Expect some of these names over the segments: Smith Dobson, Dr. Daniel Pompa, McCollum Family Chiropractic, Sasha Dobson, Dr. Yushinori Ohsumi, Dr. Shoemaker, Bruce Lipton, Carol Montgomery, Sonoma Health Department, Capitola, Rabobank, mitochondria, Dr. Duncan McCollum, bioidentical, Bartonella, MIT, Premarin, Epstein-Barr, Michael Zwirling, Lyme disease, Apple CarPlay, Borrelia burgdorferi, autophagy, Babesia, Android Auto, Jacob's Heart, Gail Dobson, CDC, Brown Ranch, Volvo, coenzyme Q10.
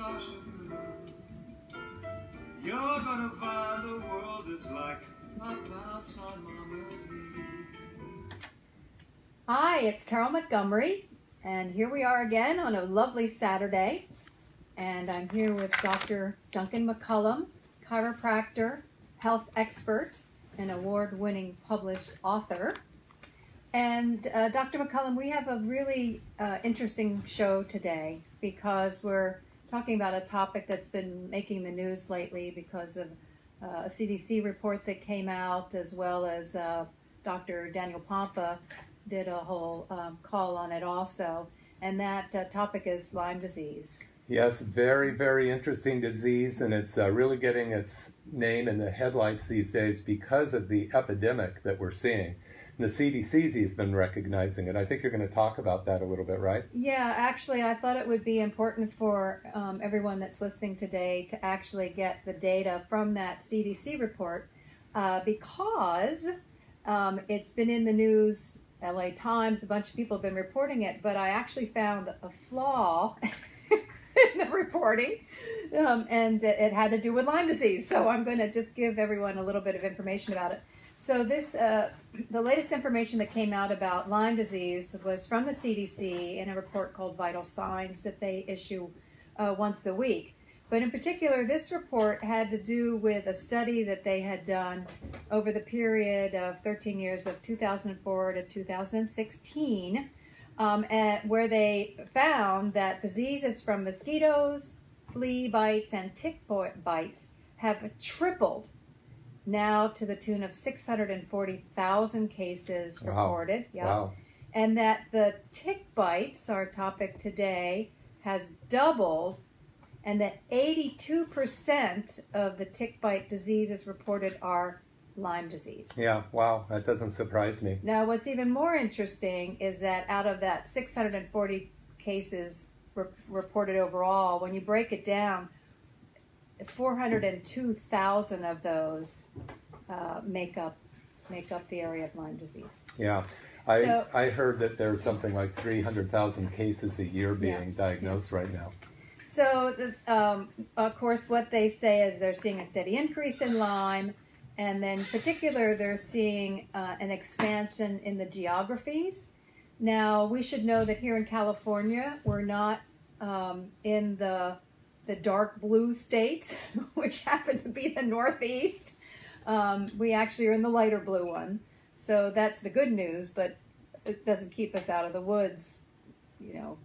Sasha, you're gonna find the world is like a bounce on Mama's knee. Hi, it's Carol Montgomery, and here we are again on a lovely Saturday. And I'm here with Dr. Duncan McCollum, chiropractor, health expert, and award-winning published author. And Dr. McCollum, we have a really interesting show today because we're talking about a topic that's been making the news lately because of a CDC report that came out, as well as Dr. Daniel Pompa did a whole call on it also. And that topic is Lyme disease. Yes, very, very interesting disease, and it's really getting its name in the headlights these days because of the epidemic that we're seeing. The CDC has been recognizing it. I think you're going to talk about that a little bit, right? Yeah, actually, I thought it would be important for everyone that's listening today to actually get the data from that CDC report because it's been in the news, LA Times, a bunch of people have been reporting it, but I actually found a flaw in the reporting, and it had to do with Lyme disease. So I'm going to just give everyone a little bit of information about it. So this, the latest information that came out about Lyme disease was from the CDC in a report called Vital Signs that they issue once a week. But in particular, this report had to do with a study that they had done over the period of 13 years of 2004 to 2016, where they found that diseases from mosquitoes, flea bites, and tick bites have tripled now to the tune of 640,000 cases reported. Wow. Yeah. Wow. And that the tick bites, our topic today, has doubled, and that 82% of the tick bite diseases reported are Lyme disease. Yeah, wow, that doesn't surprise me. Now, what's even more interesting is that out of that 640 cases reported overall, when you break it down, 402,000 of those make up the area of Lyme disease. Yeah, I heard that there's something like 300,000 cases a year being diagnosed right now. So, of course, what they say is they're seeing a steady increase in Lyme, and then in particular, they're seeing an expansion in the geographies. Now, we should know that here in California, we're not in the dark blue states, which happen to be the Northeast. We actually are in the lighter blue one. So that's the good news, but it doesn't keep us out of the woods, you know.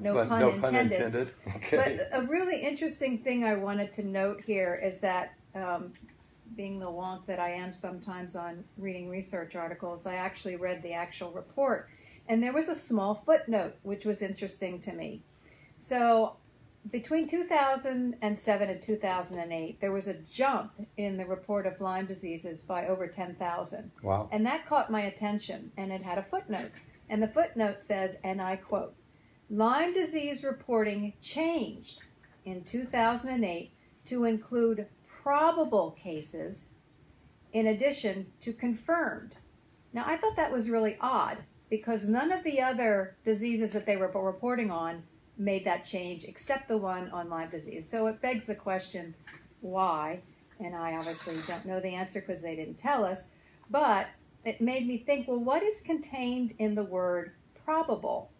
No pun intended. Okay. But a really interesting thing I wanted to note here is that being the wonk that I am sometimes on reading research articles, I actually read the actual report. And there was a small footnote, which was interesting to me. So between 2007 and 2008, there was a jump in the report of Lyme diseases by over 10,000. Wow. And that caught my attention, and it had a footnote. And the footnote says, and I quote, "Lyme disease reporting changed in 2008 to include probable cases in addition to confirmed." Now, I thought that was really odd because none of the other diseases that they were reporting on made that change except the one on Lyme disease. So it begs the question, why? And I obviously don't know the answer because they didn't tell us, but it made me think, well, what is contained in the word probable?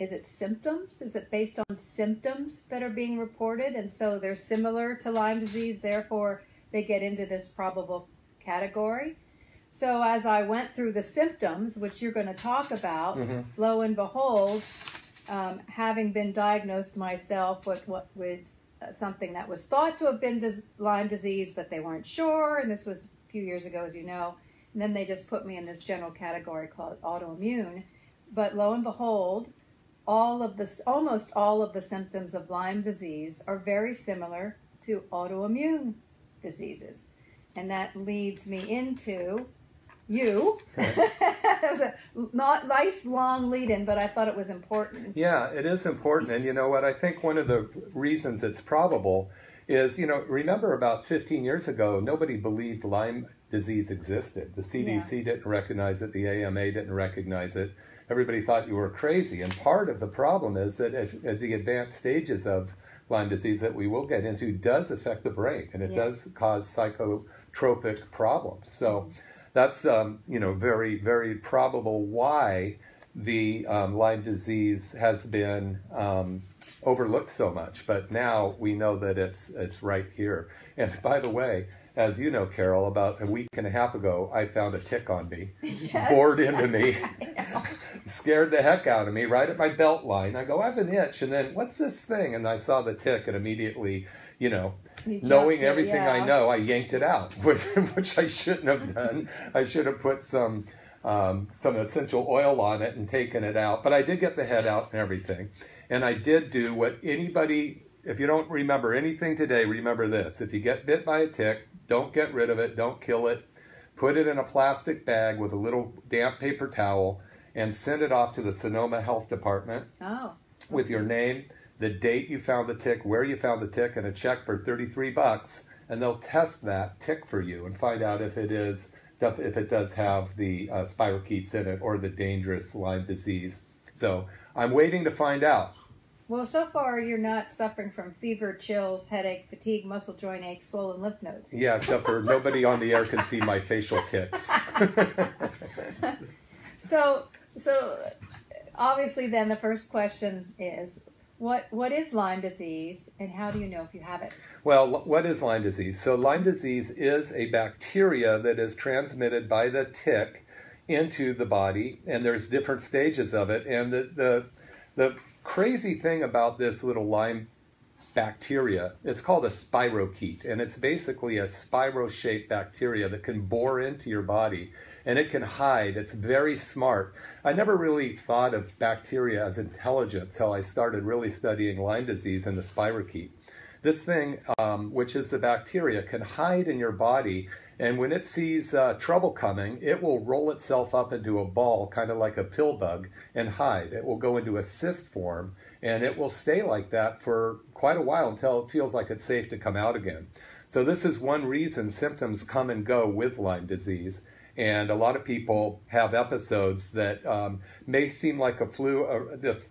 Is it symptoms? Is it based on symptoms that are being reported? And so they're similar to Lyme disease, therefore they get into this probable category. So as I went through the symptoms, which you're going to talk about, lo and behold, having been diagnosed myself with something that was thought to have been Lyme disease, but they weren't sure, and this was a few years ago, as you know, and then they just put me in this general category called autoimmune. But lo and behold, almost all of the symptoms of Lyme disease are very similar to autoimmune diseases, and that leads me into you. That was a not nice long lead-in, but I thought it was important. Yeah, it is important. And you know what? I think one of the reasons it's probable is, you know, remember about 15 years ago, nobody believed Lyme disease existed. The CDC didn't recognize it. The AMA didn't recognize it. Everybody thought you were crazy. And part of the problem is that at the advanced stages of Lyme disease that we will get into does affect the brain, and it does cause psychotropic problems. So that's very, very probable why the Lyme disease has been overlooked so much. But now we know that it's right here. And by the way, as you know, Carol, about a week and a half ago, I found a tick on me, bored into me, scared the heck out of me, right at my belt line. I go, I have an itch, and then what's this thing? And I saw the tick, and immediately, you know, knowing everything I know, I yanked it out, which I shouldn't have done. I should have put some essential oil on it and taken it out. But I did get the head out and everything, and I did do what anybody. If you don't remember anything today, remember this. If you get bit by a tick, don't get rid of it, don't kill it. Put it in a plastic bag with a little damp paper towel and send it off to the Sonoma Health Department with your name, the date you found the tick, where you found the tick, and a check for $33, and they'll test that tick for you and find out if it is, if it does have the spirochetes in it or the dangerous Lyme disease. So I'm waiting to find out. Well, so far, you're not suffering from fever, chills, headache, fatigue, muscle joint ache, swollen lymph nodes. Yeah, except for nobody on the air can see my facial tics. So obviously, then the first question is, what is Lyme disease, and how do you know if you have it? Well, what is Lyme disease? So Lyme disease is a bacteria that is transmitted by the tick into the body, and there's different stages of it, and the crazy thing about this little Lyme bacteria, it's called a spirochete, and it's basically a spiral-shaped bacteria that can bore into your body, and it can hide. It's very smart. I never really thought of bacteria as intelligent until I started really studying Lyme disease and the spirochete. This thing, which is the bacteria, can hide in your body, and when it sees trouble coming, it will roll itself up into a ball, kind of like a pill bug, and hide. It will go into a cyst form, and it will stay like that for quite a while until it feels like it's safe to come out again. So this is one reason symptoms come and go with Lyme disease. And a lot of people have episodes that may seem like a flu.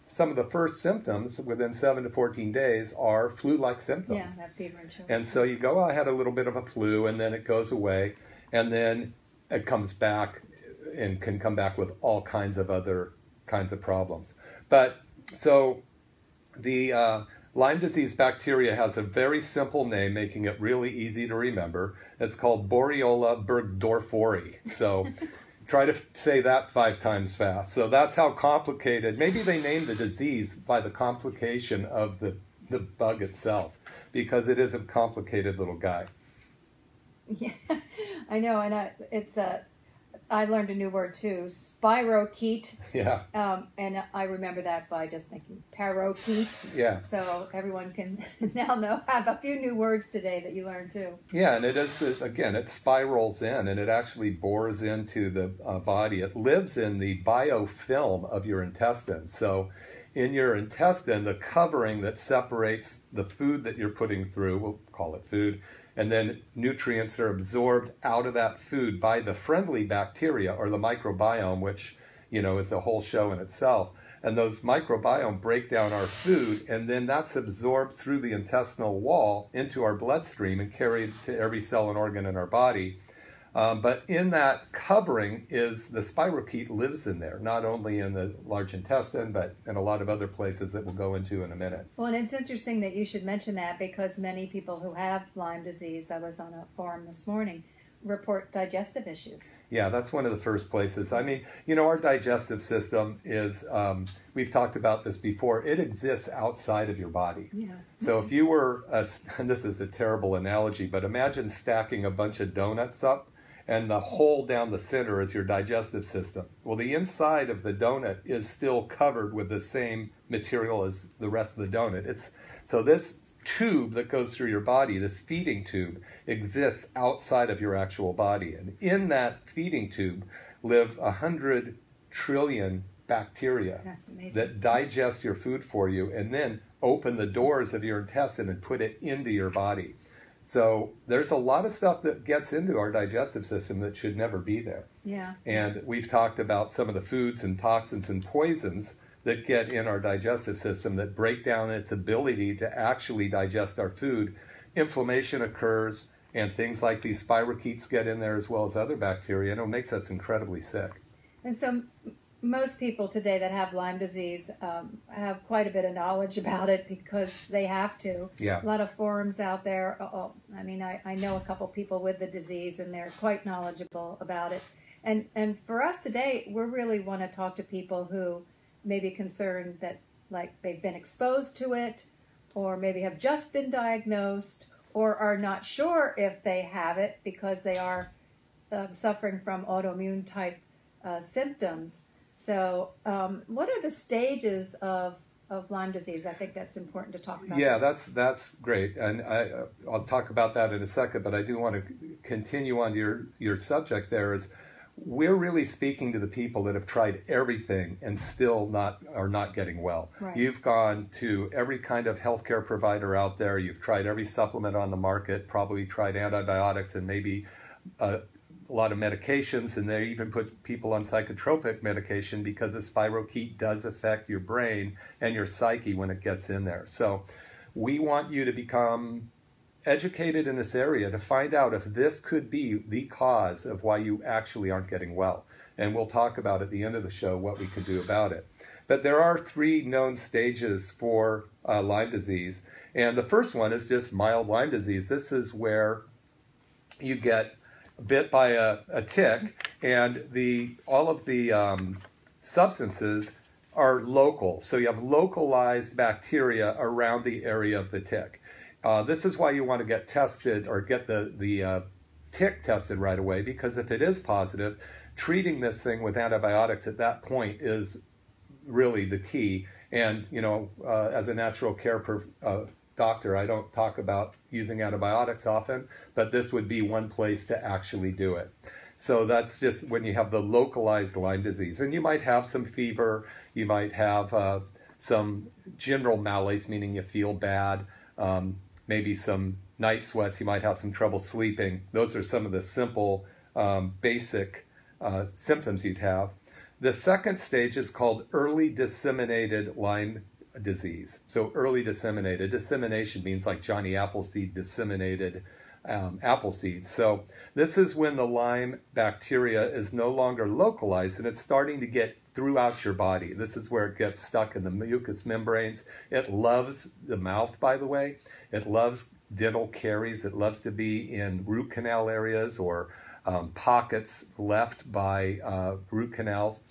Some of the first symptoms within 7 to 14 days are flu-like symptoms. Yeah, fever and chills. And so you go, oh, I had a little bit of a flu, and then it goes away, and then it comes back and can come back with all kinds of other kinds of problems. But so the Lyme disease bacteria has a very simple name, making it really easy to remember. It's called Borrelia burgdorferi. So try to say that 5 times fast. So that's how complicated. Maybe they named the disease by the complication of the bug itself, because it is a complicated little guy. Yeah, I know. And I learned a new word too, spirochete. Yeah. And I remember that by just thinking parochete. Yeah. So everyone can now know, have a few new words today that you learned too. Yeah, and it is, again, it spirals in, and it actually bores into the body. It lives in the biofilm of your intestine. So in your intestine, the covering that separates the food that you're putting through, we'll call it food, and then nutrients are absorbed out of that food by the friendly bacteria or the microbiome, which, you know, is a whole show in itself. And those microbiome break down our food, and then that's absorbed through the intestinal wall into our bloodstream and carried to every cell and organ in our body. But in that covering is the spirochete lives in there, not only in the large intestine, but in a lot of other places that we'll go into in a minute. Well, and it's interesting that you should mention that, because many people who have Lyme disease, I was on a forum this morning, report digestive issues. Yeah, that's one of the first places. I mean, you know, our digestive system is, we've talked about this before, it exists outside of your body. Yeah. So if you were, and this is a terrible analogy, but imagine stacking a bunch of donuts up, and the hole down the center is your digestive system. Well, the inside of the donut is still covered with the same material as the rest of the donut. So this tube that goes through your body, this feeding tube, exists outside of your actual body. And in that feeding tube live 100 trillion bacteria that digest your food for you and then open the doors of your intestine and put it into your body. So there's a lot of stuff that gets into our digestive system that should never be there. Yeah. And we've talked about some of the foods and toxins and poisons that get in our digestive system that break down its ability to actually digest our food. Inflammation occurs, and things like these spirochetes get in there as well as other bacteria, and it makes us incredibly sick. And so most people today that have Lyme disease have quite a bit of knowledge about it because they have to. Yeah. A lot of forums out there. I mean, I know a couple people with the disease, and they're quite knowledgeable about it. And for us today, we really want to talk to people who may be concerned that, like, they've been exposed to it, or maybe have just been diagnosed, or are not sure if they have it because they are suffering from autoimmune type symptoms. So what are the stages of Lyme disease? I think that's important to talk about. Yeah, that's great. And I'll talk about that in a second, but I do want to continue on to your subject there is, we're really speaking to the people that have tried everything and still are not getting well. Right. You've gone to every kind of healthcare provider out there. You've tried every supplement on the market, probably tried antibiotics and maybe a lot of medications, and they even put people on psychotropic medication because the spirochete does affect your brain and your psyche when it gets in there. So we want you to become educated in this area to find out if this could be the cause of why you actually aren't getting well. And we'll talk about at the end of the show what we could do about it. But there are three known stages for Lyme disease. And the first one is just mild Lyme disease. This is where you get bit by a tick, and all of the substances are local. So you have localized bacteria around the area of the tick. This is why you want to get tested or get the tick tested right away, because if it is positive, treating this thing with antibiotics at that point is really the key. And, you know, as a natural care doctor, I don't talk about using antibiotics often, but this would be one place to actually do it. So that's just when you have the localized Lyme disease. And you might have some fever, you might have some general malaise, meaning you feel bad, maybe some night sweats, you might have some trouble sleeping. Those are some of the simple, basic symptoms you'd have. The second stage is called early disseminated Lyme disease. So early disseminated, dissemination means like Johnny Appleseed disseminated apple seeds. So this is when the Lyme bacteria is no longer localized and it's starting to get throughout your body. This is where it gets stuck in the mucous membranes. It loves the mouth, by the way. It loves dental caries. It loves to be in root canal areas or pockets left by root canals.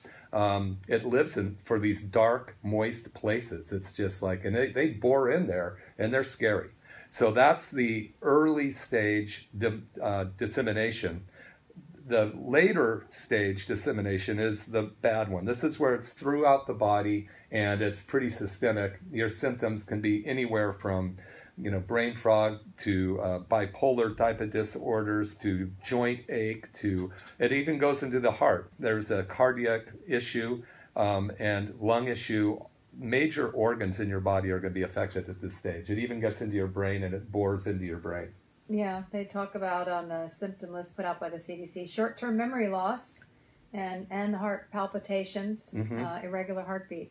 It lives in for these dark, moist places. It's just like, and they bore in there, and they're scary. So that's the early stage dissemination. The later stage dissemination is the bad one. This is where it's throughout the body and it's pretty systemic. Your symptoms can be anywhere from, you know, brain fog to bipolar type of disorders to joint ache to, it even goes into the heart. There's a cardiac issue and lung issue. Major organs in your body are going to be affected at this stage. It even gets into your brain and it bores into your brain. Yeah, they talk about on the symptom list put out by the CDC, short-term memory loss and heart palpitations, irregular heartbeat.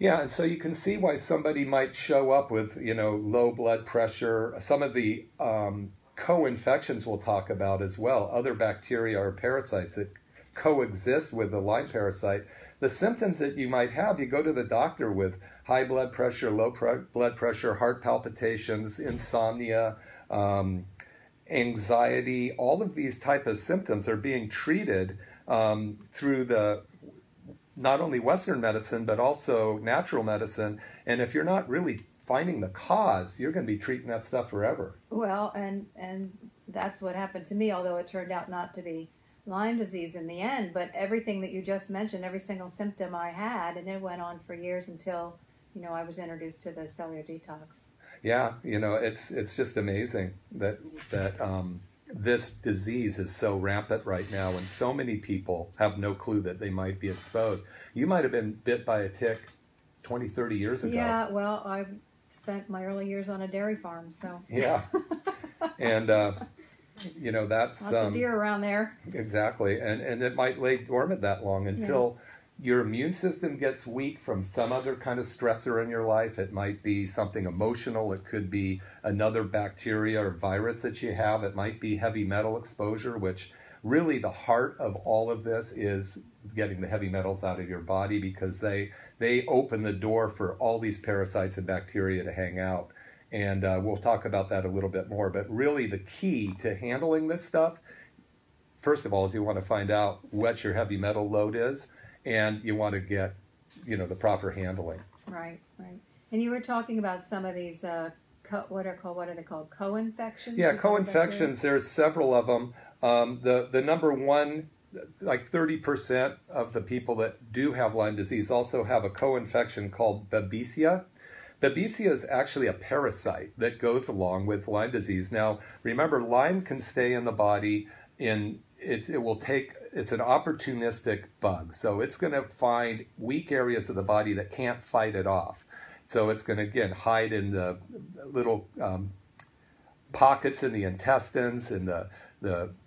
Yeah, and so you can see why somebody might show up with, you know, low blood pressure. Some of the co-infections we'll talk about as well, other bacteria or parasites that coexist with the Lyme parasite. The symptoms that you might have, you go to the doctor with high blood pressure, low blood pressure, heart palpitations, insomnia, anxiety, all of these type of symptoms are being treated through the not only Western medicine, but also natural medicine. And if you're not really finding the cause, you're going to be treating that stuff forever. Well, and that's what happened to me, although it turned out not to be Lyme disease in the end. But everything that you just mentioned, every single symptom I had, and it went on for years until, you know, I was introduced to the cellular detox. Yeah, you know, it's just amazing that this disease is so rampant right now, and so many people have no clue that they might be exposed. You might have been bit by a tick 20, 30 years ago. Yeah, well, I spent my early years on a dairy farm, so. Yeah, and you know, that's lots of deer around there. Exactly, and it might lay dormant that long until your immune system gets weak from some other kind of stressor in your life. It might be something emotional. It could be another bacteria or virus that you have. It might be heavy metal exposure, which really the heart of all of this is getting the heavy metals out of your body, because they open the door for all these parasites and bacteria to hang out. And we'll talk about that a little bit more. But really the key to handling this stuff, first of all, is you want to find out what your heavy metal load is, and you want to get, you know, the proper handling. Right, right. And you were talking about some of these, what are they called, co-infections? Yeah, co-infections, there's several of them. The number one, like 30% of the people that do have Lyme disease also have a co-infection called Babesia. Babesia is actually a parasite that goes along with Lyme disease. Now, remember, Lyme can stay in the body in, it's an opportunistic bug. So it's going to find weak areas of the body that can't fight it off. So it's going to, again, hide in the little pockets in the intestines and the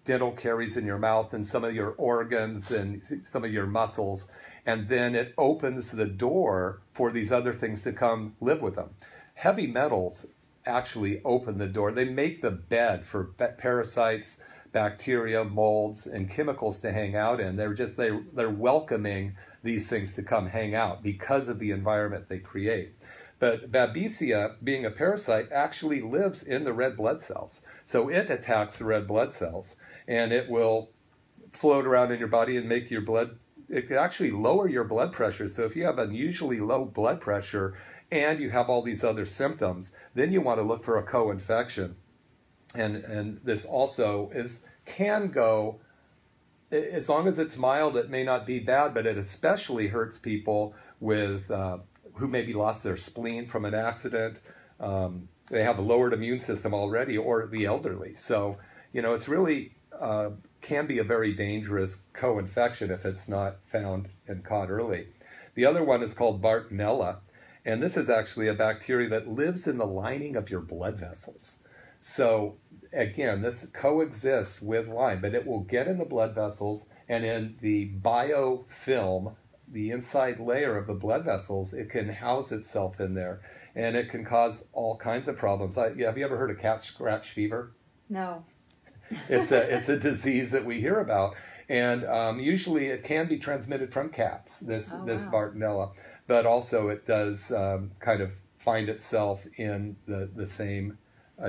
dental caries in your mouth and some of your organs and some of your muscles. And then it opens the door for these other things to come live with them. Heavy metals actually open the door. They make the bed for parasites, bacteria, molds, and chemicals to hang out in. They're just, they're welcoming these things to come hang out because of the environment they create. But Babesia, being a parasite, actually lives in the red blood cells. So it attacks the red blood cells, and it will float around in your body and make your blood, it can actually lower your blood pressure. So if you have unusually low blood pressure and you have all these other symptoms, then you want to look for a co-infection. And this also is, can go, as long as it's mild, it may not be bad, but it especially hurts people with who maybe lost their spleen from an accident. They have a lowered immune system already, or the elderly. So, you know, it's really can be a very dangerous co-infection if it's not found and caught early. The other one is called Bartonella, and this is actually a bacteria that lives in the lining of your blood vessels. So again, this coexists with Lyme, but it will get in the blood vessels, and in the biofilm, the inside layer of the blood vessels, it can house itself in there, and it can cause all kinds of problems. Have you ever heard of cat scratch fever? No. It's a disease that we hear about, and usually it can be transmitted from cats, this Bartonella, but also it does kind of find itself in the same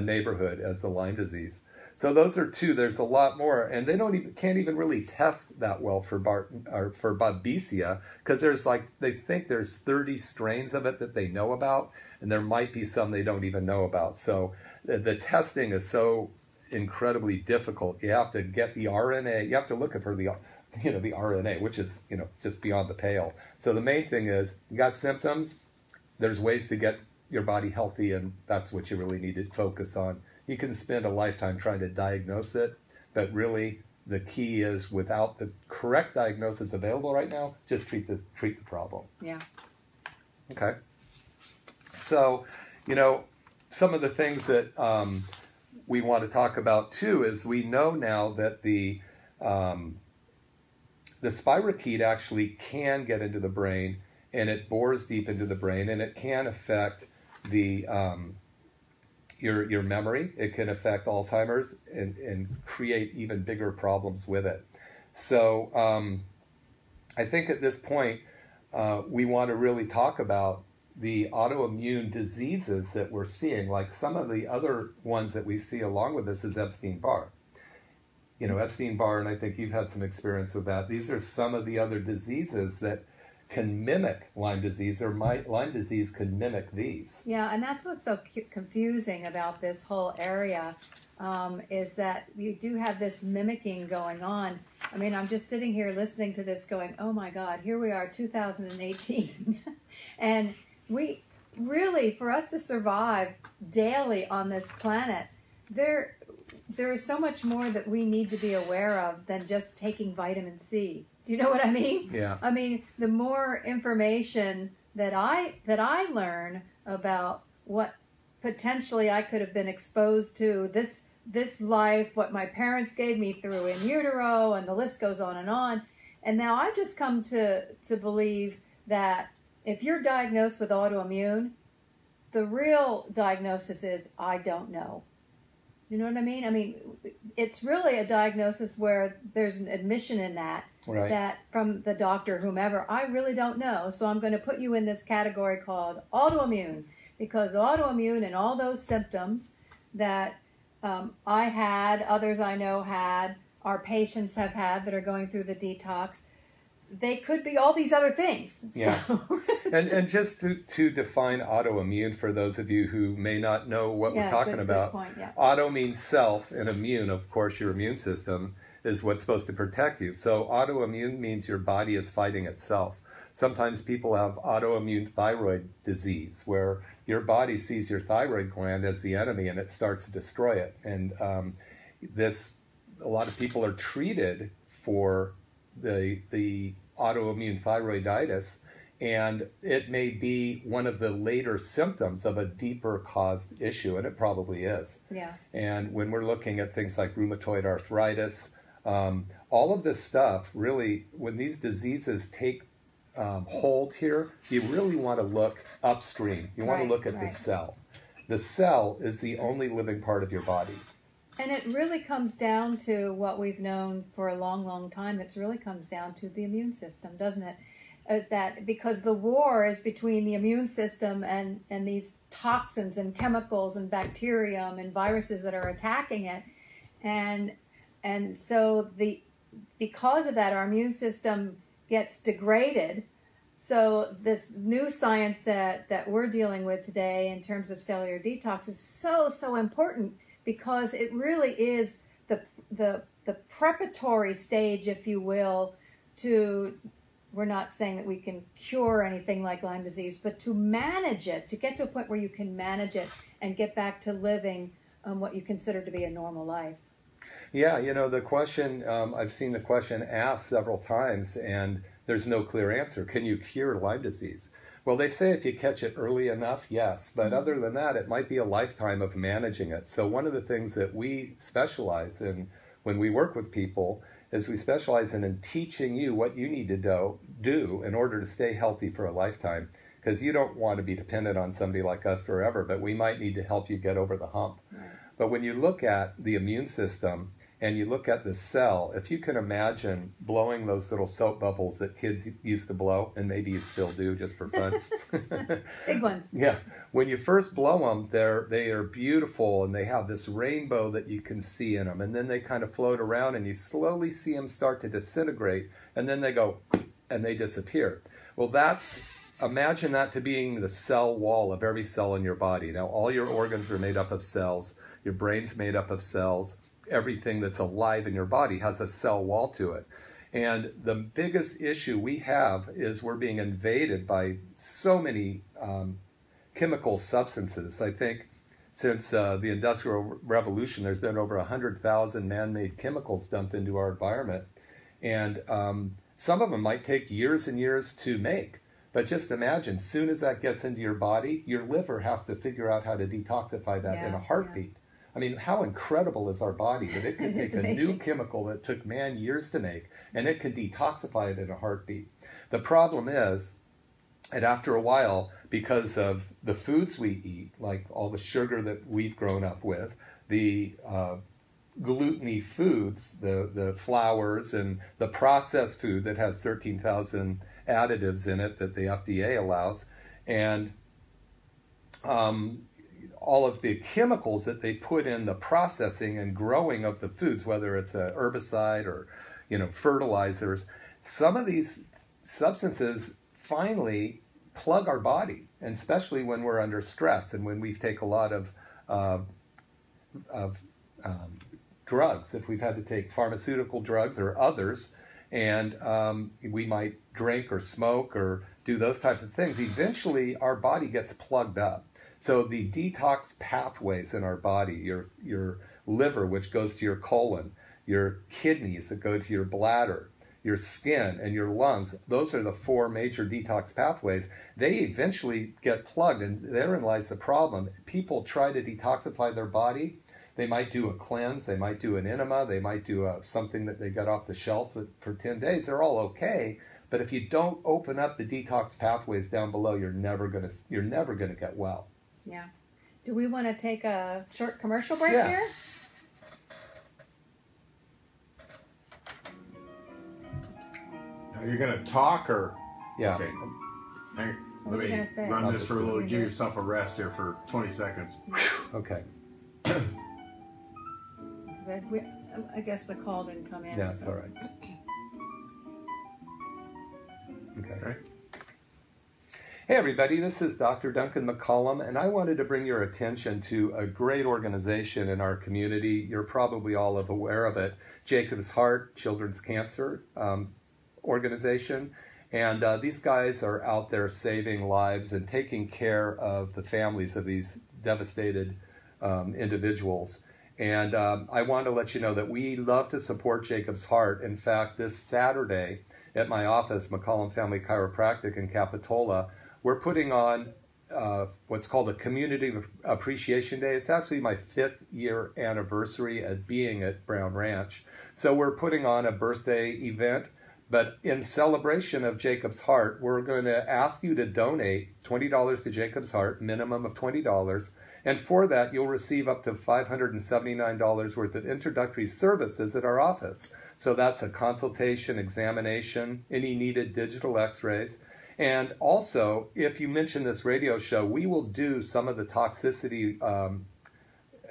neighborhood as the Lyme disease. So those are two. There's a lot more, and they can't even really test that well for Babesia, because there's they think there's 30 strains of it that they know about, and there might be some they don't even know about. So the testing is so incredibly difficult. You have to get the RNA. You have to look for the RNA, which is just beyond the pale. So the main thing is, you got symptoms. There's ways to get your body healthy, and that's what you really need to focus on. You can spend a lifetime trying to diagnose it, but really the key is, without the correct diagnosis available right now, just treat the problem. Yeah. Okay. So, some of the things that we want to talk about too is, we know now that the spirochete actually can get into the brain, and it bores deep into the brain, and it can affect the your memory. It can affect Alzheimer's and create even bigger problems with it. So I think at this point, we want to really talk about the autoimmune diseases that we're seeing. Like, some of the other ones that we see along with this is Epstein-Barr. Epstein-Barr, and I think you've had some experience with that. These are some of the other diseases that can mimic Lyme disease, or Lyme disease can mimic these. Yeah, and that's what's so confusing about this whole area, is that you do have this mimicking going on. I mean, I'm just sitting here listening to this going, oh my God, here we are, 2018. And we really, for us to survive daily on this planet, there is so much more that we need to be aware of than just taking vitamin C. Do you know what I mean? Yeah. I mean, the more information that I learn about what potentially I could have been exposed to this life, what my parents gave me through in utero, and the list goes on. And now I've just come to believe that if you're diagnosed with autoimmune, the real diagnosis is, I don't know. You know what I mean? I mean, it's really a diagnosis where there's an admission in that, right, that from the doctor, whomever, I really don't know. So I'm going to put you in this category called autoimmune, because autoimmune and all those symptoms that I had, others I know had, our patients have had that are going through the detox, they could be all these other things. Yeah. So. and just to define autoimmune for those of you who may not know what we're talking about, good point, yeah. Auto means self, and immune, of course, your immune system is what's supposed to protect you. So autoimmune means your body is fighting itself. Sometimes people have autoimmune thyroid disease, where your body sees your thyroid gland as the enemy and it starts to destroy it. And a lot of people are treated for the autoimmune thyroiditis, and it may be one of the later symptoms of a deeper caused issue, and it probably is. Yeah. And when we're looking at things like rheumatoid arthritis, all of this stuff, really, when these diseases take hold here, you really want to look upstream. You want to look at the cell. The cell is the only living part of your body. And it really comes down to what we've known for a long, long time. It really comes down to the immune system, doesn't it? Because the war is between the immune system and these toxins and chemicals and bacterium and viruses that are attacking it. And so because of that, our immune system gets degraded. So this new science that we're dealing with today in terms of cellular detox is so, so important, because it really is the preparatory stage, if you will, to, we're not saying that we can cure anything like Lyme disease, but to manage it, to get to a point where you can manage it and get back to living what you consider to be a normal life. Yeah, you know, the question, I've seen the question asked several times, and there's no clear answer. Can you cure Lyme disease? Well, they say if you catch it early enough, yes. But other than that, it might be a lifetime of managing it. So one of the things that we specialize in when we work with people is we specialize in teaching you what you need to do in order to stay healthy for a lifetime. Because you don't want to be dependent on somebody like us forever, but we might need to help you get over the hump. Right. But when you look at the immune system and you look at the cell, if you can imagine blowing those little soap bubbles that kids used to blow, and maybe you still do just for fun. Big ones. Yeah. When you first blow them, they are beautiful, and they have this rainbow that you can see in them. And then they kind of float around, and you slowly see them start to disintegrate, and then they go, and they disappear. Well, imagine that to being the cell wall of every cell in your body. Now, all your organs are made up of cells. Your brain's made up of cells. Everything that's alive in your body has a cell wall to it. And the biggest issue we have is we're being invaded by so many chemical substances. I think since the Industrial Revolution, there's been over 100,000 man-made chemicals dumped into our environment. And some of them might take years and years to make. But just imagine, as soon as that gets into your body, your liver has to figure out how to detoxify that in a heartbeat. Yeah. I mean, how incredible is our body that it can take a new chemical that took man years to make, and it can detoxify it in a heartbeat. The problem is that after a while, because of the foods we eat, like all the sugar that we've grown up with, the gluten-y foods, the flours, and the processed food that has 13,000 additives in it that the FDA allows, and all of the chemicals that they put in the processing and growing of the foods, whether it's a herbicide or, you know, fertilizers, some of these substances finally plug our body, and especially when we're under stress and when we take a lot of drugs, if we've had to take pharmaceutical drugs or others, and we might drink or smoke or do those types of things, eventually our body gets plugged up. So the detox pathways in our body, your liver, which goes to your colon, your kidneys that go to your bladder, your skin, and your lungs, those are the four major detox pathways. They eventually get plugged, and therein lies the problem. People try to detoxify their body. They might do a cleanse, they might do an enema, they might do something that they got off the shelf for 10 days. They're all okay, but if you don't open up the detox pathways down below, you're never gonna get well. Yeah. Do we want to take a short commercial break here? Are you gonna talk or? Yeah. Okay. Hey, let me run this for a little. Give yourself a rest here for 20 seconds. Okay. I guess the call didn't come in. Yeah, that's all right. Okay. Hey everybody, this is Dr. Duncan McCollum, and I wanted to bring your attention to a great organization in our community. You're probably all aware of it, Jacob's Heart, Children's Cancer Organization. And these guys are out there saving lives and taking care of the families of these devastated individuals. And I want to let you know that we love to support Jacob's Heart. In fact, this Saturday at my office, McCollum Family Chiropractic in Capitola, we're putting on what's called a Community Appreciation Day. It's actually my 5th year anniversary of being at Brown Ranch. So we're putting on a birthday event, but in celebration of Jacob's Heart, we're going to ask you to donate $20 to Jacob's Heart, minimum of $20. And for that, you'll receive up to $579 worth of introductory services at our office. So that's a consultation, examination, any needed digital x-rays. And also, if you mention this radio show, we will do some of the toxicity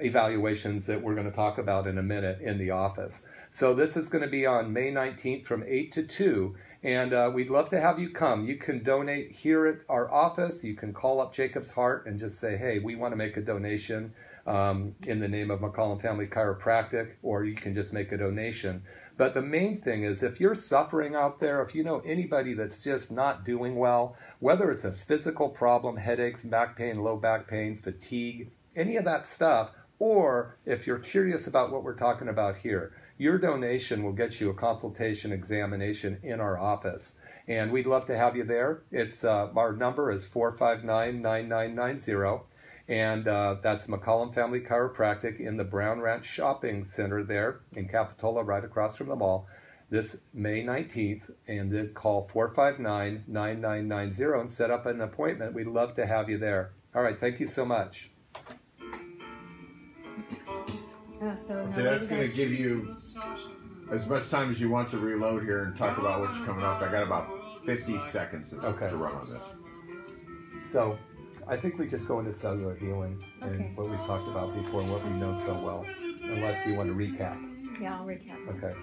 evaluations that we're going to talk about in a minute in the office. So this is going to be on May 19th from 8 to 2, and we'd love to have you come. You can donate here at our office. You can call up Jacob's Heart and just say, hey, we want to make a donation in the name of McCollum Family Chiropractic, or you can just make a donation. But the main thing is, if you're suffering out there, if you know anybody that's just not doing well, whether it's a physical problem, headaches, back pain, low back pain, fatigue, any of that stuff, or if you're curious about what we're talking about here, your donation will get you a consultation examination in our office. And we'd love to have you there. It's our number is 459-9990. And that's McCollum Family Chiropractic in the Brown Ranch Shopping Center there in Capitola, right across from the mall, this May 19th. And then call 459-9990 and set up an appointment. We'd love to have you there. All right, thank you so much. Okay, that's going to give you as much time as you want to reload here and talk about what's coming up. I got about 50 seconds to run on this. So I think we just go into cellular healing and what we've talked about before, what we know so well, unless you want to recap. Yeah, I'll recap. Okay.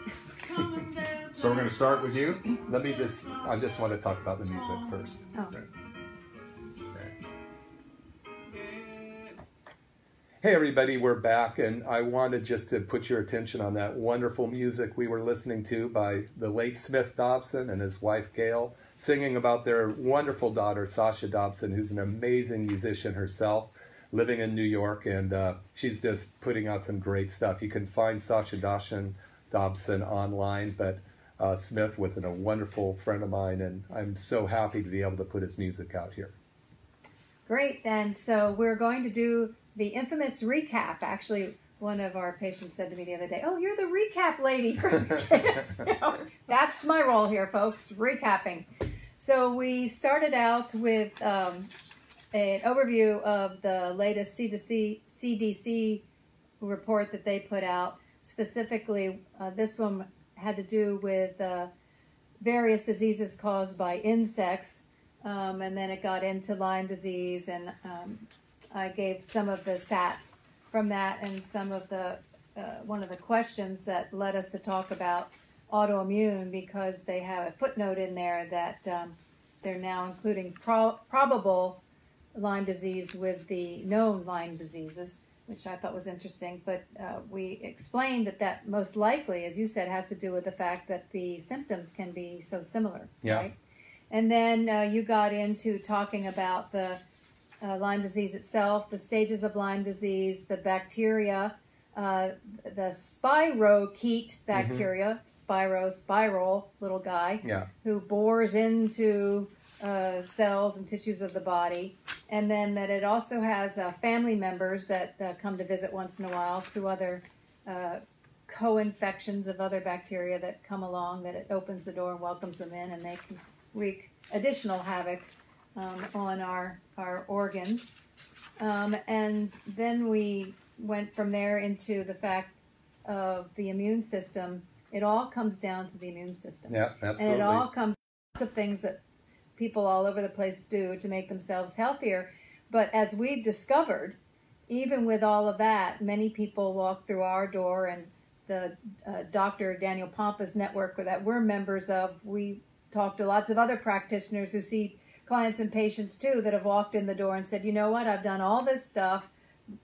So we're going to start with you. Let me just, I just want to talk about the music first. Oh. Okay. Hey everybody, we're back, and I wanted just to put your attention on that wonderful music we were listening to by the late Smith Dobson and his wife Gail, singing about their wonderful daughter, Sasha Dobson, who's an amazing musician herself, living in New York, and she's just putting out some great stuff. You can find Sasha Dobson online, but Smith was a wonderful friend of mine, and I'm so happy to be able to put his music out here. Great, and so we're going to do the infamous recap. Actually, one of our patients said to me the other day, oh, you're the recap lady from KISS. So that's my role here, folks, recapping. So we started out with an overview of the latest CDC report that they put out. Specifically, this one had to do with various diseases caused by insects, and then it got into Lyme disease, and I gave some of the stats from that and some of the, one of the questions that led us to talk about autoimmune, because they have a footnote in there that they're now including probable Lyme disease with the known Lyme diseases, which I thought was interesting. But we explained that that most likely, as you said, has to do with the fact that the symptoms can be so similar, right? And then you got into talking about the Lyme disease itself, the stages of Lyme disease, the bacteria, the spirochete bacteria, spiral, little guy, who bores into cells and tissues of the body, and then that it also has family members that come to visit once in a while, two other co-infections of other bacteria that come along, that it opens the door and welcomes them in, and they can wreak additional havoc on our organs. And then we went from there into the fact of the immune system. It all comes down to the immune system. Yeah, absolutely. And it all comes down to things that people all over the place do to make themselves healthier. But as we've discovered, even with all of that, many people walk through our door and the Dr. Daniel Pompa's network that we're members of, we talk to lots of other practitioners who see clients and patients too that have walked in the door and said, you know what, I've done all this stuff,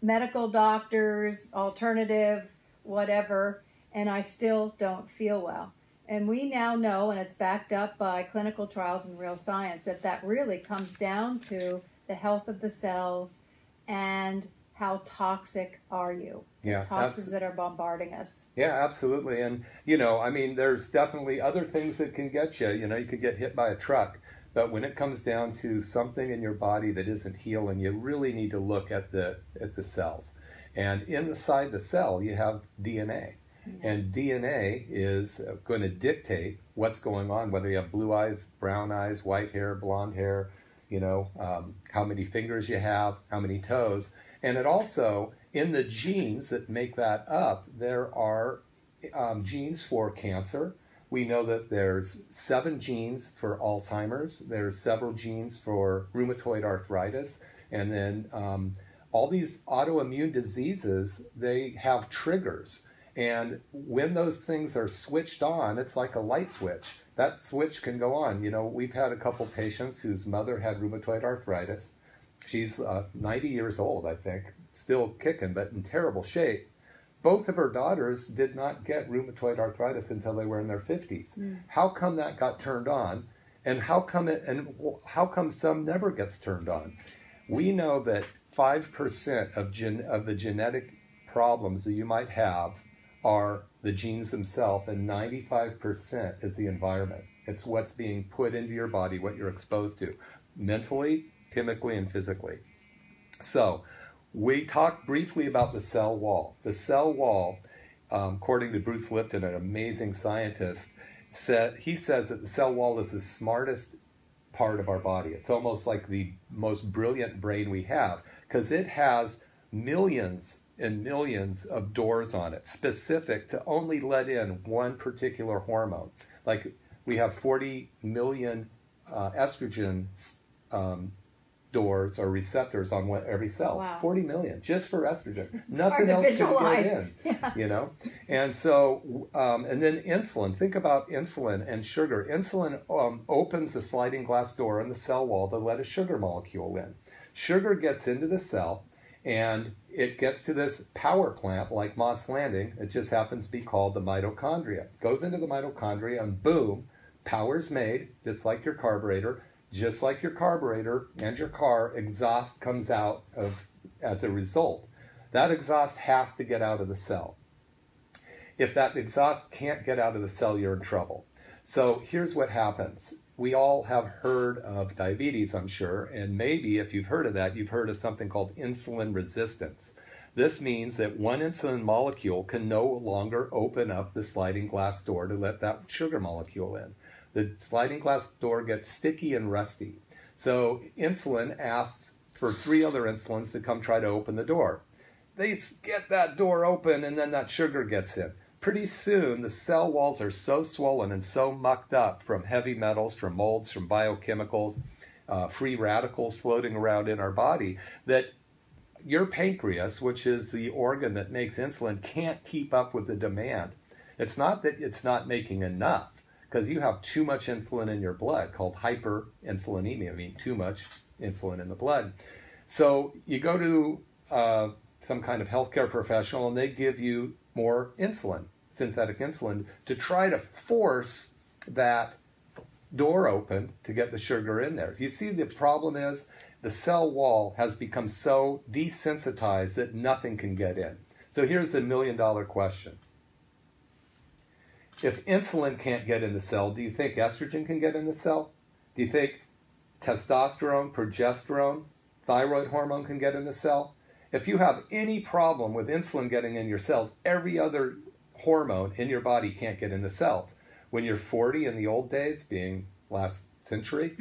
medical doctors, alternative, whatever, and I still don't feel well. And we now know, and it's backed up by clinical trials and real science, that that really comes down to the health of the cells and how toxic are you? Yeah, toxins that are bombarding us. Yeah, absolutely. And, you know, I mean, there's definitely other things that can get you. You know, you could get hit by a truck. But when it comes down to something in your body that isn't healing, you really need to look at the cells. And inside the cell, you have DNA. Yeah. And DNA is going to dictate what's going on, whether you have blue eyes, brown eyes, white hair, blonde hair, you know, how many fingers you have, how many toes. And it also, in the genes that make that up, there are genes for cancer. We know that there's 7 genes for Alzheimer's. There's several genes for rheumatoid arthritis. And then all these autoimmune diseases, they have triggers. And when those things are switched on, it's like a light switch. That switch can go on. You know, we've had a couple patients whose mother had rheumatoid arthritis. She's 90 years old, I think, still kicking, but in terrible shape. Both of her daughters did not get rheumatoid arthritis until they were in their 50s. Mm. How come that got turned on, and how come some never gets turned on? We know that 5% of the genetic problems that you might have are the genes themselves, and 95% is the environment. It's what's being put into your body, what you're exposed to, mentally, chemically, and physically. So, we talked briefly about the cell wall. The cell wall, according to Bruce Lipton, an amazing scientist, he says that the cell wall is the smartest part of our body. It's almost like the most brilliant brain we have, because it has millions and millions of doors on it, specific to only let in one particular hormone. Like we have 40 million estrogen doors or receptors on every cell. Wow. 40 million just for estrogen. It's nothing else can get in, yeah. You know? And so, and then insulin, think about insulin and sugar. Insulin opens the sliding glass door in the cell wall to let a sugar molecule in. Sugar gets into the cell and it gets to this power plant like Moss Landing. It just happens to be called the mitochondria. It goes into the mitochondria and boom, power's made, just like your carburetor. Just like your carburetor and your car, exhaust comes out as a result. That exhaust has to get out of the cell. If that exhaust can't get out of the cell, you're in trouble. So here's what happens. We all have heard of diabetes, I'm sure, and maybe if you've heard of that, you've heard of something called insulin resistance. This means that one insulin molecule can no longer open up the sliding glass door to let that sugar molecule in. The sliding glass door gets sticky and rusty. So insulin asks for 3 other insulins to come try to open the door. They get that door open and then that sugar gets in. Pretty soon the cell walls are so swollen and so mucked up from heavy metals, from molds, from biochemicals, free radicals floating around in our body that your pancreas, which is the organ that makes insulin, can't keep up with the demand. It's not that it's not making enough, because you have too much insulin in your blood, called hyperinsulinemia, I mean too much insulin in the blood. So you go to some kind of healthcare professional and they give you more insulin, synthetic insulin, to try to force that door open to get the sugar in there. You see, the problem is the cell wall has become so desensitized that nothing can get in. So here's the million-dollar question. If insulin can't get in the cell, do you think estrogen can get in the cell? Do you think testosterone, progesterone, thyroid hormone can get in the cell. If you have any problem with insulin getting in your cells, every other hormone in your body can't get in the cells. When you're 40 in the old days, being last century,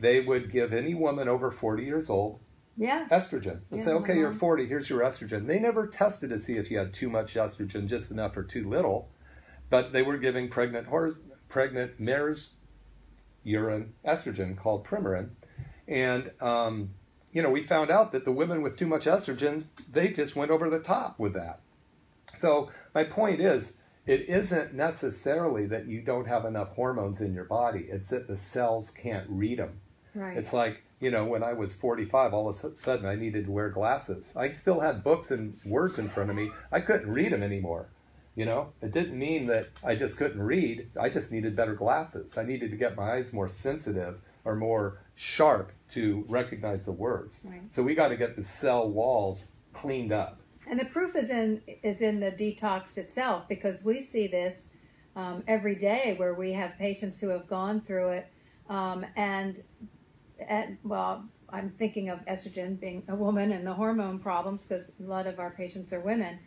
they would give any woman over 40 years old estrogen. They'd say, okay, you're 40, here's your estrogen. They never tested to see if you had too much estrogen, just enough, or too little, but they were giving pregnant mares urine estrogen called Premarin. And you know, we found out that the women with too much estrogen, they just went over the top with that. So my point is, it isn't necessarily that you don't have enough hormones in your body. It's that the cells can't read them. Right. It's like, you know, when I was 45, all of a sudden I needed to wear glasses. I still had books and words in front of me. I couldn't read them anymore. You know, it didn't mean that I just couldn't read. I just needed better glasses. I needed to get my eyes more sensitive or more sharp to recognize the words. Right. So we got to get the cell walls cleaned up. And the proof is in the detox itself, because we see this every day where we have patients who have gone through it. Well, I'm thinking of estrogen being a woman and the hormone problems, because a lot of our patients are women,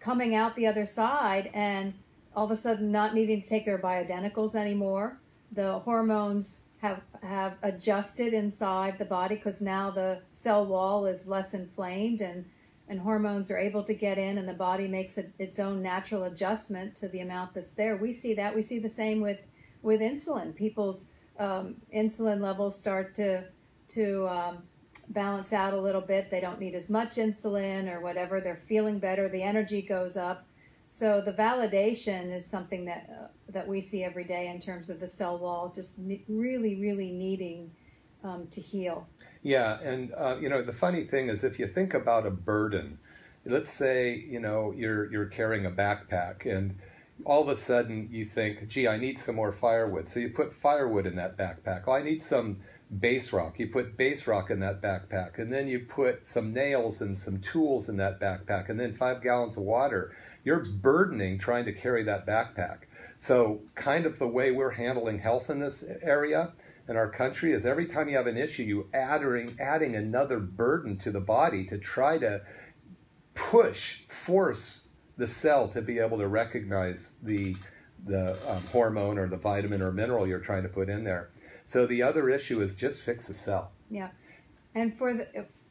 coming out the other side and all of a sudden not needing to take their bioidenticals anymore. The hormones have adjusted inside the body, because now the cell wall is less inflamed, and hormones are able to get in, and the body makes its own natural adjustment to the amount that's there. We see that. We see the same with insulin. People's insulin levels start to balance out a little bit. They don't need as much insulin or whatever. They're feeling better. The energy goes up. So the validation is something that we see every day in terms of the cell wall just really, really needing to heal. Yeah, and you know, the funny thing is, if you think about a burden, let's say, you know, you're carrying a backpack, and all of a sudden you think, gee, I need some more firewood. So you put firewood in that backpack. Oh, I need some base rock. You put base rock in that backpack, and then you put some nails and some tools in that backpack, and then 5 gallons of water. You're burdening trying to carry that backpack. So kind of the way we're handling health in this area, in our country, is every time you have an issue, you adding another burden to the body to try to force the cell to be able to recognize the hormone or the vitamin or mineral you're trying to put in there. So the other issue is just fix the cell. Yeah, and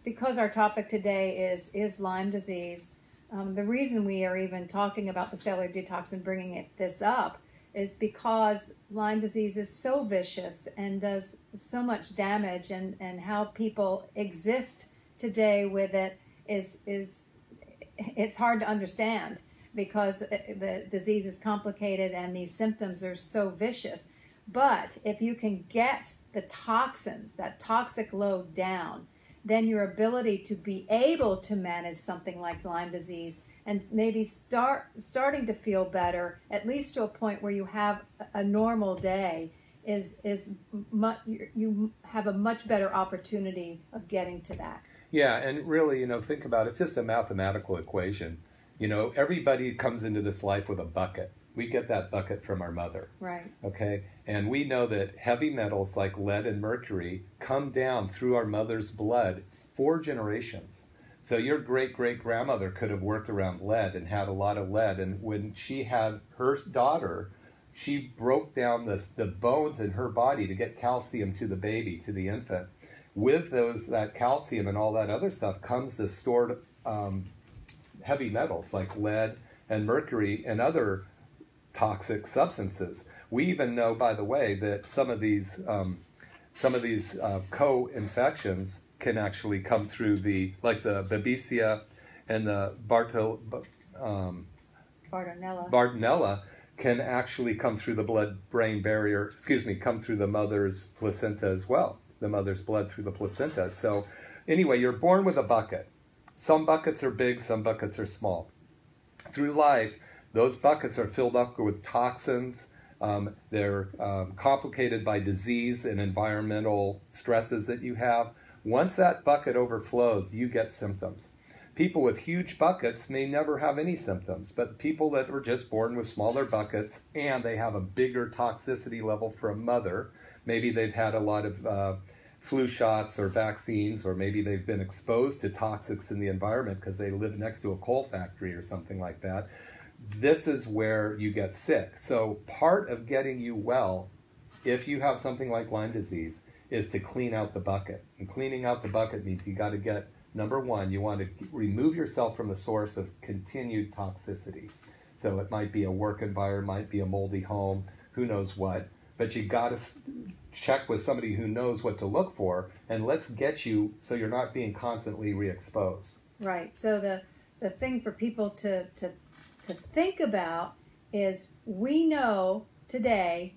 because our topic today is Lyme disease, the reason we are even talking about the cellular detox and bringing this up is because Lyme disease is so vicious and does so much damage, and how people exist today with it it's hard to understand, because the disease is complicated and these symptoms are so vicious. But if you can get the toxins, that toxic load down, then your ability to be able to manage something like Lyme disease and maybe starting to feel better, at least to a point where you have a normal day, you have a much better opportunity of getting to that. Yeah, and really, you know, think about it. It's just a mathematical equation. You know, everybody comes into this life with a bucket. We get that bucket from our mother. Right. Okay? And we know that heavy metals like lead and mercury come down through our mother's blood 4 generations. So your great-great-grandmother could have worked around lead and had a lot of lead. And when she had her daughter, she broke down the bones in her body to get calcium to the baby, to the infant. With that calcium and all that other stuff comes the stored heavy metals like lead and mercury and other toxic substances. We even know, by the way, that some of these co-infections can actually come through like the Babesia and the Bartonella can actually come through the blood-brain barrier, come through the mother's placenta as well, the mother's blood through the placenta. So anyway, you're born with a bucket. Some buckets are big, some buckets are small. Through life, those buckets are filled up with toxins. They're complicated by disease and environmental stresses that you have. Once that bucket overflows, you get symptoms. people with huge buckets may never have any symptoms, but people that are just born with smaller buckets and they have a bigger toxicity level from mother, maybe they've had a lot of flu shots or vaccines, or maybe they've been exposed to toxics in the environment because they live next to a coal factory or something like that, this is where you get sick. So part of getting you well, if you have something like Lyme disease, is to clean out the bucket. And cleaning out the bucket means you got to get, number one, you want to remove yourself from the source of continued toxicity. So it might be a work environment, might be a moldy home, who knows what. But you got to check with somebody who knows what to look for, and let's get you so you're not being constantly re-exposed. Right. So the thing for people to think about is, we know today,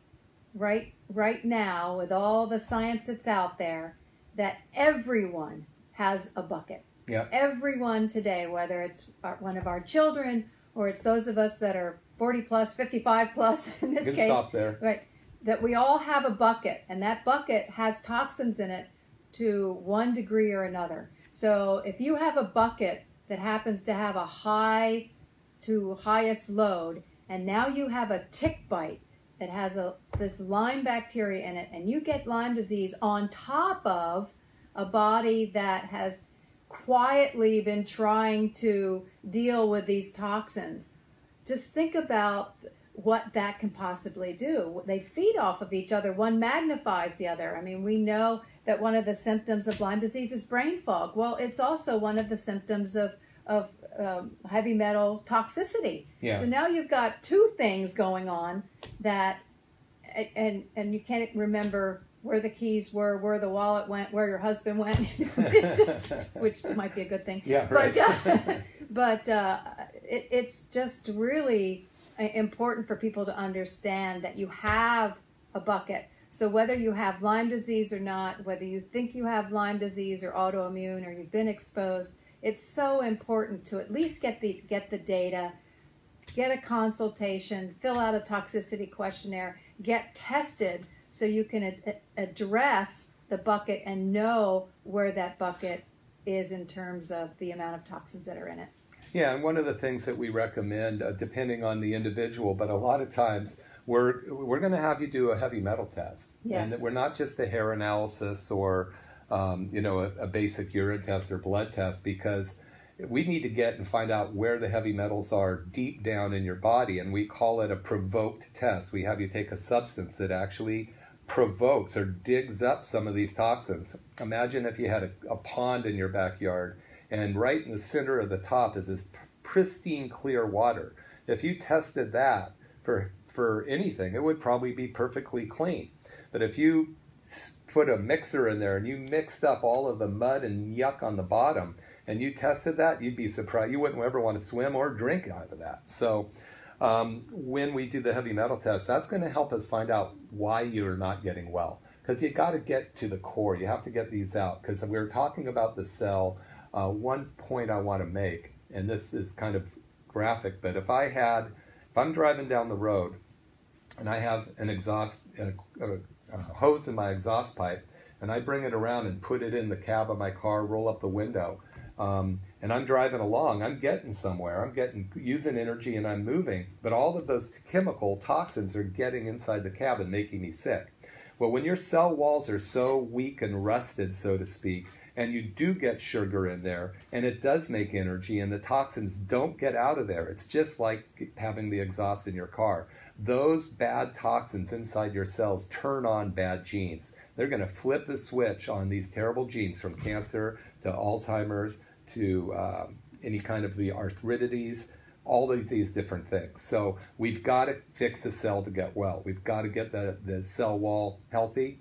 right now, with all the science that's out there, that everyone has a bucket. Yeah. Everyone today, whether it's one of our children or it's those of us that are 40 plus, 55 plus in this case. Stop there. Right. That we all have a bucket, and that bucket has toxins in it to one degree or another. So if you have a bucket that happens to have a high to highest load, and now you have a tick bite that has this Lyme bacteria in it, and you get Lyme disease on top of a body that has quietly been trying to deal with these toxins, just think about what that can possibly do. They feed off of each other. One magnifies the other. I mean, we know that one of the symptoms of Lyme disease is brain fog. Well, it's also one of the symptoms of heavy metal toxicity. Yeah. So now you've got two things going on that, and you can't remember where the keys were, where the wallet went, where your husband went, which might be a good thing. Yeah, right. But it's just really important for people to understand that you have a bucket. So whether you have Lyme disease or not, whether you think you have Lyme disease or autoimmune or you've been exposed, it's so important to at least get the data, get a consultation, fill out a toxicity questionnaire, get tested so you can address the bucket and know where that bucket is in terms of the amount of toxins that are in it. Yeah, and one of the things that we recommend, depending on the individual, but a lot of times we're going to have you do a heavy metal test. Yes. And we're not just a hair analysis or a basic urine test or blood test, because we need to get and find out where the heavy metals are deep down in your body, and we call it a provoked test. We have you take a substance that actually provokes or digs up some of these toxins. Imagine if you had a pond in your backyard, and right in the center of the top is this pristine clear water. If you tested that for anything, it would probably be perfectly clean. But if you put a mixer in there and you mixed up all of the mud and yuck on the bottom and you tested that, you'd be surprised. You wouldn't ever want to swim or drink out of that. So when we do the heavy metal test, that's going to help us find out why you're not getting well. Because you got to get to the core. You have to get these out. Because we were talking about the cell. One point I want to make, and this is kind of graphic, but if I'm driving down the road and I have an exhaust, a hose in my exhaust pipe, and I bring it around and put it in the cab of my car, roll up the window, and I'm driving along, I'm getting somewhere, I'm using energy and I'm moving, but all of those chemical toxins are getting inside the cab and making me sick. Well, when your cell walls are so weak and rusted, so to speak, and you do get sugar in there, and it does make energy, and the toxins don't get out of there. It's just like having the exhaust in your car. Those bad toxins inside your cells turn on bad genes. They're going to flip the switch on these terrible genes, from cancer to Alzheimer's to any kind of the arthritides, all of these different things. So we've got to fix the cell to get well. We've got to get the cell wall healthy.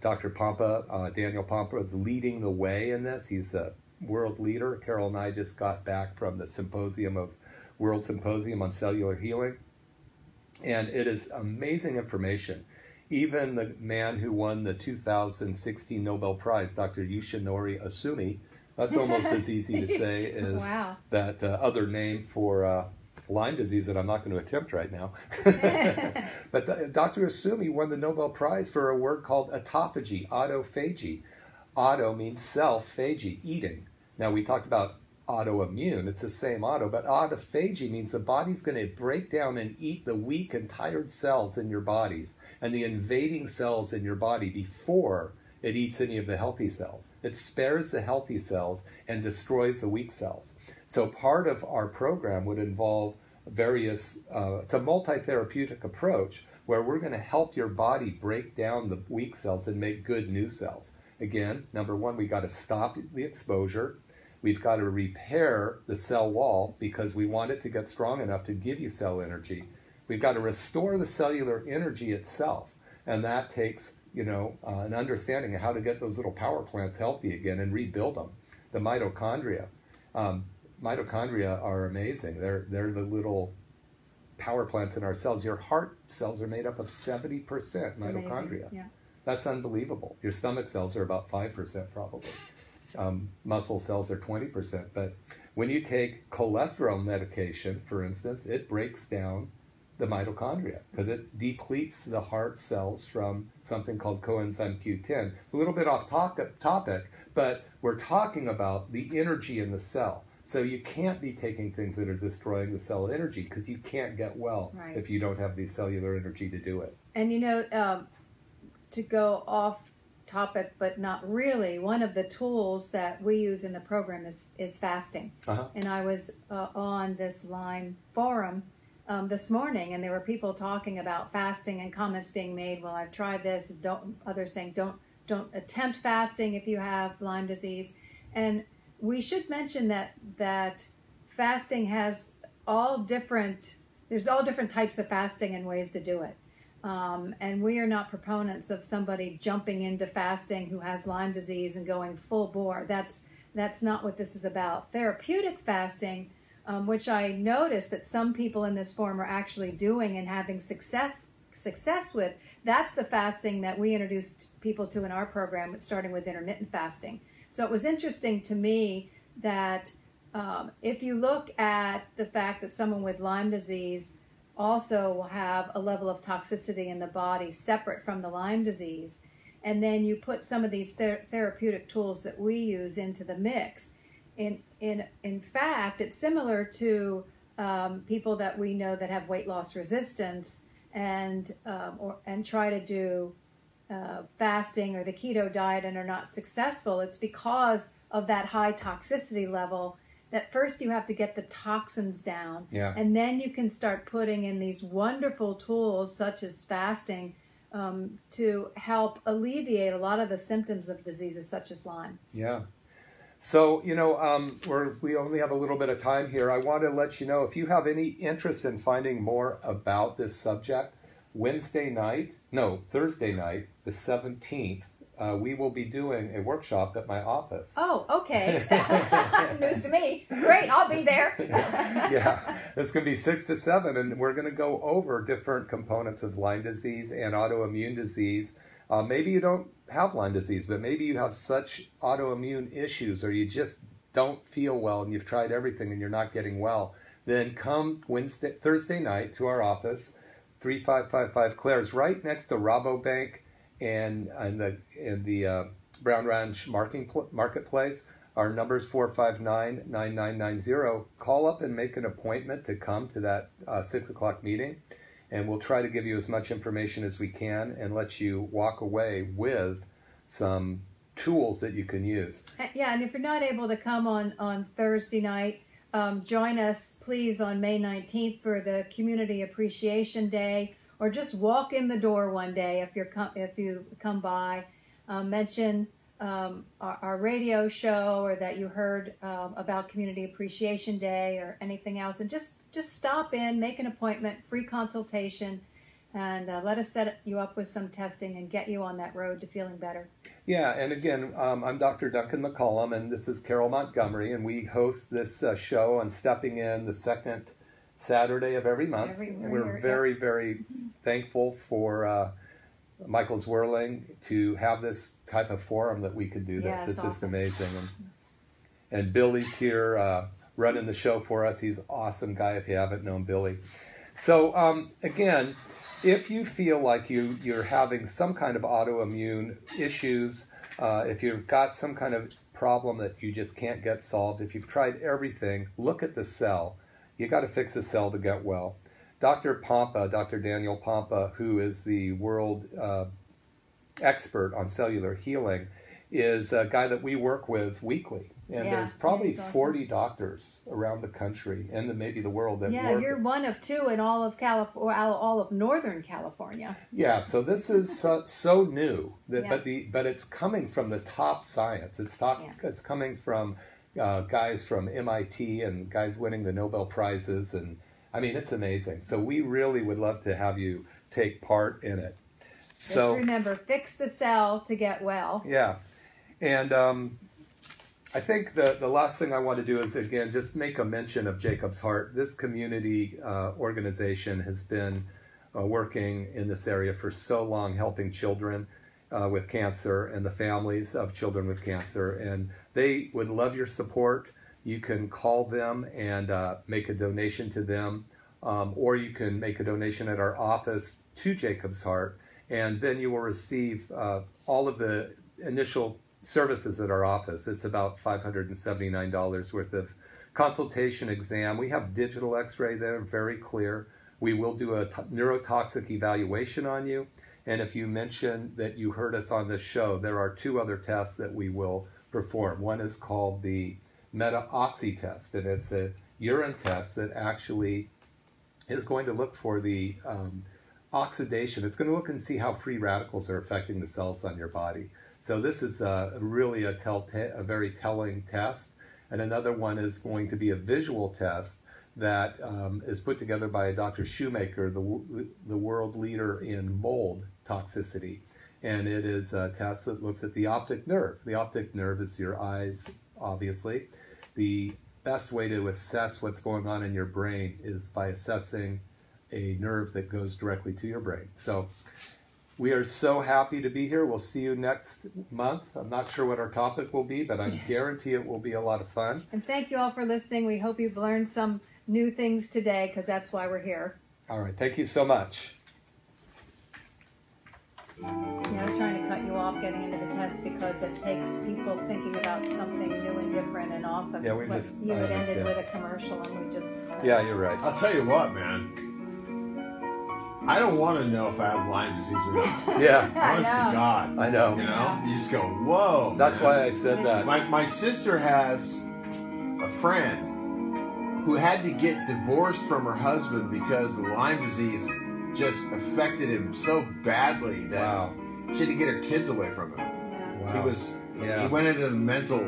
Dr. Pompa, Daniel Pompa, is leading the way in this. He's a world leader. Carol and I just got back from the World Symposium on Cellular Healing. And it is amazing information. Even the man who won the 2016 Nobel Prize, Dr. Yushinori Ohsumi, that's almost as easy to say as wow. That other name for Lyme disease that I'm not going to attempt right now. But Dr. Ohsumi won the Nobel Prize for a word called autophagy. Auto means self, phagy, eating. Now, we talked about autoimmune. It's the same auto, but autophagy means the body's going to break down and eat the weak and tired cells in your bodies and the invading cells in your body before it eats any of the healthy cells. It spares the healthy cells and destroys the weak cells. So part of our program would involve various, it's a multi-therapeutic approach where we're going to help your body break down the weak cells and make good new cells. Again, number one, we got to stop the exposure. We've got to repair the cell wall because we want it to get strong enough to give you cell energy. We've got to restore the cellular energy itself. And that takes, you know, an understanding of how to get those little power plants healthy again and rebuild them. The mitochondria. Mitochondria are amazing. They're the little power plants in our cells. Your heart cells are made up of 70% mitochondria. Yeah. That's unbelievable. Your stomach cells are about 5% probably. Muscle cells are 20%. But when you take cholesterol medication, for instance, it breaks down the mitochondria because it depletes the heart cells from something called coenzyme Q10. A little bit off topic, but we're talking about the energy in the cell. So you can't be taking things that are destroying the cell energy because you can't get well right. if you don't have the cellular energy to do it. And you know, to go off topic, but not really, one of the tools that we use in the program is fasting. Uh-huh. And I was on this Lyme forum this morning, and there were people talking about fasting and comments being made, well, I've tried this, don't, others saying don't attempt fasting if you have Lyme disease. And we should mention that fasting has all different types of fasting and ways to do it. And we are not proponents of somebody jumping into fasting who has Lyme disease and going full bore. That's not what this is about. Therapeutic fasting, which I noticed that some people in this forum are actually doing and having success with, that's the fasting that we introduced people to in our program, starting with intermittent fasting. So it was interesting to me that if you look at the fact that someone with Lyme disease also will have a level of toxicity in the body separate from the Lyme disease, and then you put some of these therapeutic tools that we use into the mix. In fact, it's similar to people that we know that have weight loss resistance and try to do fasting or the keto diet and are not successful. It's because of that high toxicity level that first you have to get the toxins down. Yeah. And then you can start putting in these wonderful tools such as fasting to help alleviate a lot of the symptoms of diseases such as Lyme. Yeah. So, you know, we only have a little bit of time here. I want to let you know, if you have any interest in finding more about this subject, Thursday night, the 17th, we will be doing a workshop at my office. Oh, okay. News to me. Great, I'll be there. Yeah, it's going to be 6 to 7, and we're going to go over different components of Lyme disease and autoimmune disease. Maybe you don't have Lyme disease, but maybe you have such autoimmune issues or you just don't feel well and you've tried everything and you're not getting well. Then come Thursday night to our office, 3555 Claire's, right next to Rabobank and the Brown Ranch Marketplace. Our number's 459-9990. Call up and make an appointment to come to that 6 o'clock meeting, and we'll try to give you as much information as we can and let you walk away with some tools that you can use. Yeah, and if you're not able to come on Thursday night, join us, please, on May 19th for the Community Appreciation Day, or just walk in the door one day if you come by. Mention our radio show or that you heard about Community Appreciation Day or anything else, and just stop in, make an appointment, free consultation, and let us set you up with some testing and get you on that road to feeling better. Yeah, and again, I'm Dr. Duncan McCollum, and this is Carol Montgomery, and we host this show on Stepping In the second Saturday of every month. And we're very, very thankful for Michael Zwirling to have this type of forum that we could do this. Yeah, it's awesome. Just amazing. And Billy's here running the show for us. He's an awesome guy if you haven't known Billy. So again, if you feel like you're having some kind of autoimmune issues, if you've got some kind of problem that you just can't get solved. If you've tried everything, look at the cell. You got to fix the cell to get well. Dr. Pompa, Dr. Daniel Pompa, who is the world expert on cellular healing, is a guy that we work with weekly. And there's probably 40 doctors around the country and maybe the world that work. You're one of two in all of California, all of Northern California. Yeah, so this is so new, that, but it's coming from the top science. It's coming from guys from MIT and guys winning the Nobel Prizes, and I mean, it's amazing. So we really would love to have you take part in it. So, just remember, fix the cell to get well. Yeah, and I think the last thing I want to do is, again, just make a mention of Jacob's Heart. This community organization has been working in this area for so long, helping children with cancer and the families of children with cancer. And they would love your support. You can call them and make a donation to them, or you can make a donation at our office to Jacob's Heart. And then you will receive all of the initial services at our office. It's about $579 worth of consultation exam. We have digital x-ray there, very clear. We will do a neurotoxic evaluation on you. And if you mention that you heard us on this show, there are two other tests that we will perform. One is called the meta-oxy test, and it's a urine test that actually is going to look for the oxidation. It's going to look and see how free radicals are affecting the cells on your body. So this is really a very telling test. And another one is going to be a visual test that is put together by Dr. Shoemaker, the world leader in mold toxicity. And it is a test that looks at the optic nerve. The optic nerve is your eyes, obviously. The best way to assess what's going on in your brain is by assessing a nerve that goes directly to your brain. So we are so happy to be here. We'll see you next month. I'm not sure what our topic will be, but I guarantee it will be a lot of fun. And thank you all for listening. We hope you've learned some new things today, because that's why we're here. All right. Thank you so much. Yeah, I was trying to cut you off getting into the test because it takes people thinking about something new and different, and often you had ended with a commercial and we just... Yeah, you're right. I'll tell you what, man. I don't want to know if I have Lyme disease or not. Yeah. Honest to God. I know. You know? Yeah. You just go, whoa. That's why I said that. My sister has a friend who had to get divorced from her husband because Lyme disease just affected him so badly that she had to get her kids away from him. Yeah. Wow. He went into a mental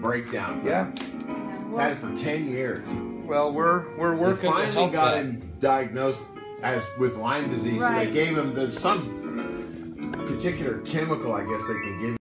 breakdown. Yeah. Well, had it for 10 years. Well, we're working. They finally got him diagnosed with Lyme disease, so they gave him some particular chemical, I guess, they can give